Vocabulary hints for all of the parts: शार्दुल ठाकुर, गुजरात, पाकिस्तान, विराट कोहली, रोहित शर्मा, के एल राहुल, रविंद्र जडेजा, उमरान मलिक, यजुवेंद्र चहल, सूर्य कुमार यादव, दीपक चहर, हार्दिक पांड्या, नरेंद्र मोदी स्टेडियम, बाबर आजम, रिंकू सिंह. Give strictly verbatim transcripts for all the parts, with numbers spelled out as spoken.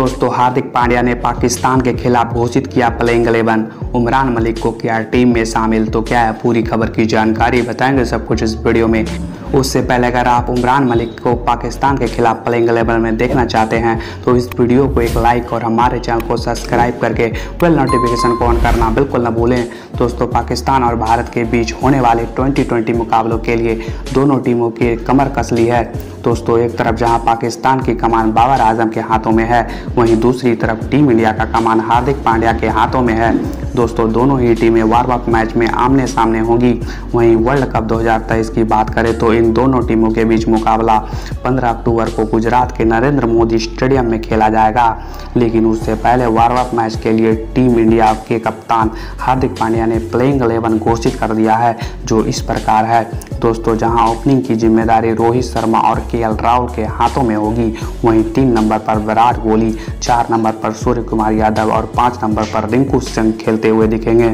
दोस्तों, हार्दिक पांड्या ने पाकिस्तान के खिलाफ घोषित किया प्लेइंग इलेवन, उमरान मलिक को किया टीम में शामिल। तो क्या है पूरी खबर की जानकारी, बताएंगे सब कुछ इस वीडियो में। उससे पहले अगर आप उमरान मलिक को पाकिस्तान के खिलाफ प्लेइंग इलेवन में देखना चाहते हैं तो इस वीडियो को एक लाइक और हमारे चैनल को सब्सक्राइब करके बेल नोटिफिकेशन को ऑन करना बिल्कुल न भूलें। दोस्तों, पाकिस्तान और भारत के बीच होने वाले ट्वेंटी ट्वेंटी मुकाबलों के लिए दोनों टीमों की कमर कस ली है। दोस्तों, एक तरफ जहां पाकिस्तान की कमान बाबर आजम के हाथों में है, वहीं दूसरी तरफ टीम इंडिया का कमान हार्दिक पांड्या के हाथों में है। दोस्तों, दोनों ही टीमें वार्म अप मैच में आमने सामने होंगी। वहीं वर्ल्ड कप दो हज़ार तेईस की बात करें तो इन दोनों टीमों के बीच मुकाबला पंद्रह अक्टूबर को गुजरात के नरेंद्र मोदी स्टेडियम में खेला जाएगा। लेकिन उससे पहले वार्म अप मैच के लिए टीम इंडिया के कप्तान हार्दिक पांड्या ने प्लेइंग इलेवन घोषित कर दिया है, जो इस प्रकार है। दोस्तों, जहां ओपनिंग की जिम्मेदारी रोहित शर्मा और के एल राहुल के हाथों में होगी, वहीं तीन नंबर पर विराट कोहली, चार नंबर पर सूर्य कुमार यादव और पाँच नंबर पर रिंकू सिंह खेलते हुए दिखेंगे।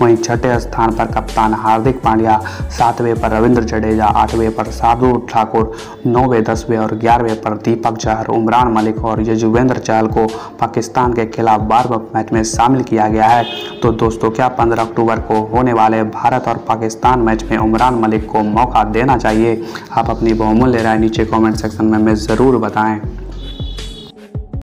वहीं छठे स्थान पर कप्तान हार्दिक पांड्या, सातवें पर रविंद्र जडेजा, आठवें पर शार्दुल ठाकुर, नौवें, दसवें और ग्यारहवें पर दीपक चहर, उमरान मलिक और यजुवेंद्र चहल को पाकिस्तान के खिलाफ वार्म अप मैच में शामिल किया गया है। तो दोस्तों, क्या पंद्रह अक्टूबर को होने वाले भारत और पाकिस्तान मैच में उमरान मलिक को मौका देना चाहिए? आप अपनी बहुमूल्य राय नीचे कमेंट सेक्शन में, में ज़रूर बताएं।